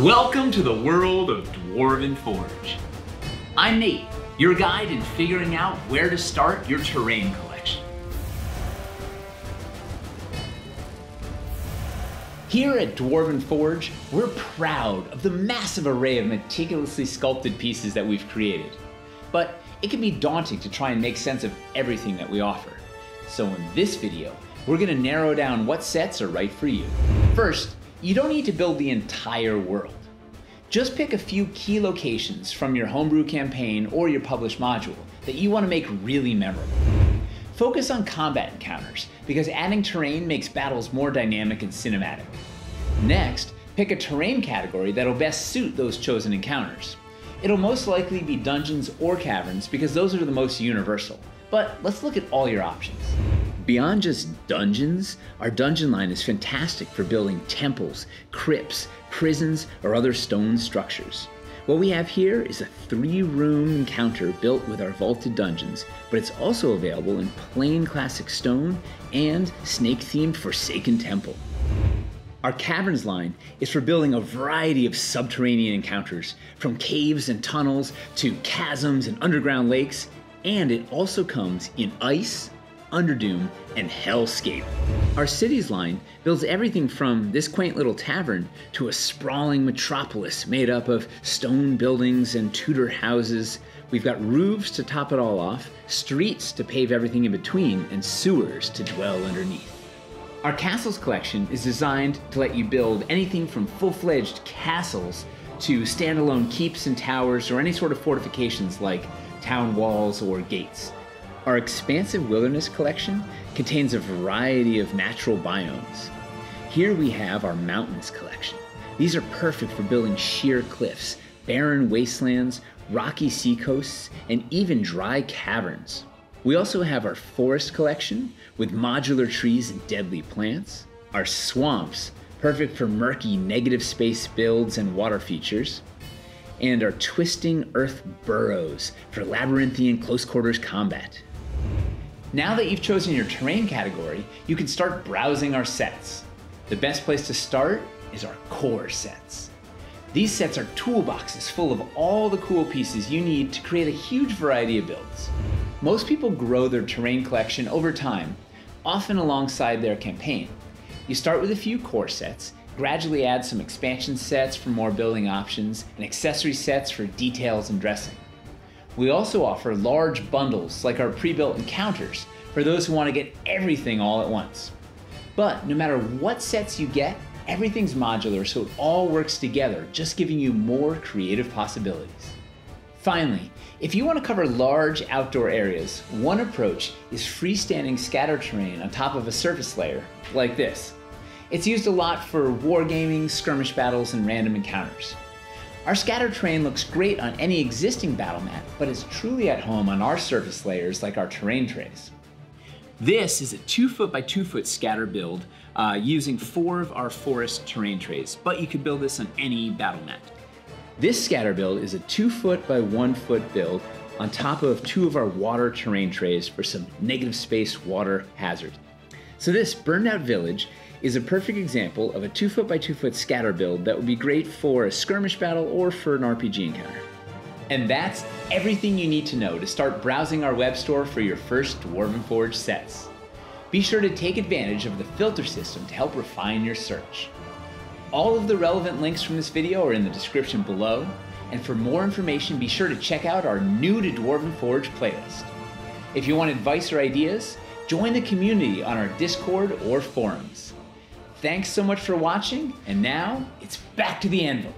Welcome to the world of Dwarven Forge. I'm Nate, your guide in figuring out where to start your terrain collection. Here at Dwarven Forge, we're proud of the massive array of meticulously sculpted pieces that we've created. But it can be daunting to try and make sense of everything that we offer. So in this video, we're going to narrow down what sets are right for you. First, you don't need to build the entire world. Just pick a few key locations from your homebrew campaign or your published module that you want to make really memorable. Focus on combat encounters because adding terrain makes battles more dynamic and cinematic. Next, pick a terrain category that'll best suit those chosen encounters. It'll most likely be dungeons or caverns because those are the most universal. But let's look at all your options. Beyond just dungeons, our dungeon line is fantastic for building temples, crypts, prisons, or other stone structures. What we have here is a 3-room encounter built with our vaulted dungeons, but it's also available in plain classic stone and snake-themed Forsaken Temple. Our caverns line is for building a variety of subterranean encounters, from caves and tunnels to chasms and underground lakes, and it also comes in ice, Underdoom, and Hellscape. Our cities line builds everything from this quaint little tavern to a sprawling metropolis made up of stone buildings and Tudor houses. We've got roofs to top it all off, streets to pave everything in between, and sewers to dwell underneath. Our castles collection is designed to let you build anything from full-fledged castles to standalone keeps and towers or any sort of fortifications like town walls or gates. Our expansive wilderness collection contains a variety of natural biomes. Here we have our mountains collection. These are perfect for building sheer cliffs, barren wastelands, rocky seacoasts, and even dry caverns. We also have our forest collection with modular trees and deadly plants. Our swamps, perfect for murky negative space builds and water features. And our twisting earth burrows for labyrinthian close quarters combat. Now that you've chosen your terrain category, you can start browsing our sets. The best place to start is our core sets. These sets are toolboxes full of all the cool pieces you need to create a huge variety of builds. Most people grow their terrain collection over time, often alongside their campaign. You start with a few core sets, gradually add some expansion sets for more building options, and accessory sets for details and dressing. We also offer large bundles like our pre-built encounters for those who want to get everything all at once. But no matter what sets you get, everything's modular so it all works together, just giving you more creative possibilities. Finally, if you want to cover large outdoor areas, one approach is freestanding scatter terrain on top of a surface layer like this. It's used a lot for wargaming, skirmish battles, and random encounters. Our scatter terrain looks great on any existing battle map, but is truly at home on our surface layers like our terrain trays. This is a 2-foot by 2-foot scatter build using 4 of our forest terrain trays, but you could build this on any battle map. This scatter build is a 2-foot by 1-foot build on top of 2 of our water terrain trays for some negative space water hazard. So this burned out village is a perfect example of a 2-foot by 2-foot scatter build that would be great for a skirmish battle or for an RPG encounter. And that's everything you need to know to start browsing our web store for your first Dwarven Forge sets. Be sure to take advantage of the filter system to help refine your search. All of the relevant links from this video are in the description below, and for more information be sure to check out our New to Dwarven Forge playlist. If you want advice or ideas, join the community on our Discord or forums. Thanks so much for watching, and now it's back to the anvil.